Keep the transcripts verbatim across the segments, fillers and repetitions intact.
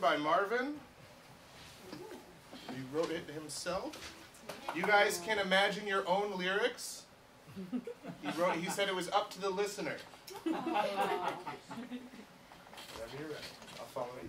written by Marvin. He wrote it himself. You guys can imagine your own lyrics. He wrote. He said it was up to the listener. Whenever you're ready, I'll follow you.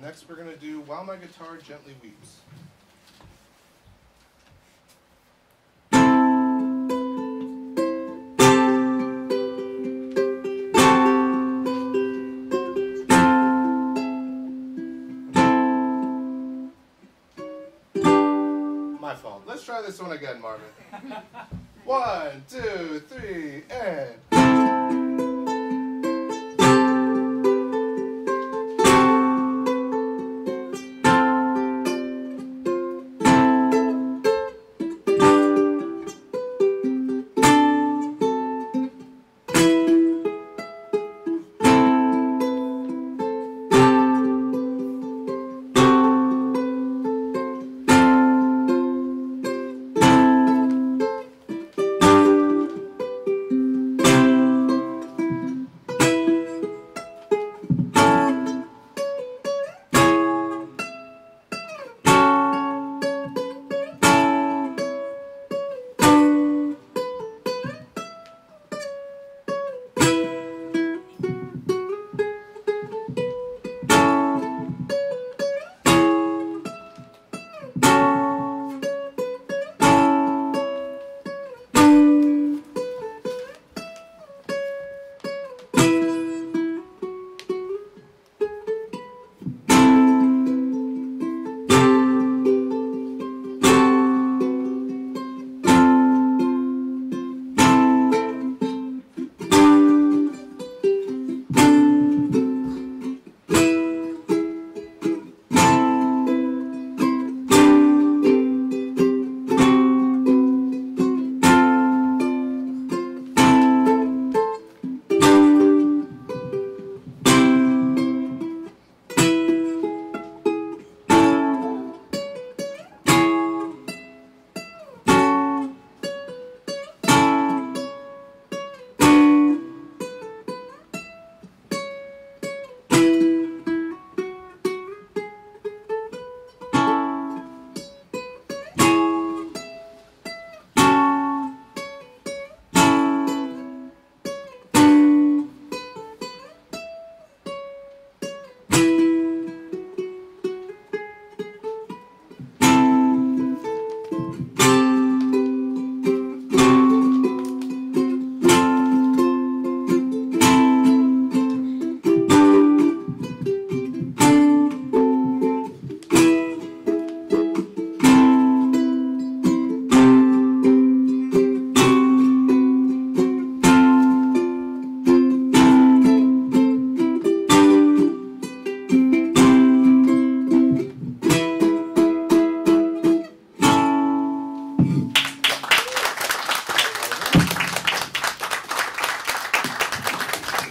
Next, we're going to do While My Guitar Gently Weeps. My fault. Let's try this one again, Marvin. One, two, three, and...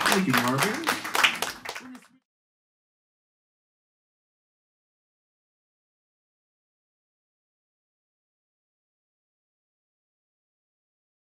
Thank you, Marvin.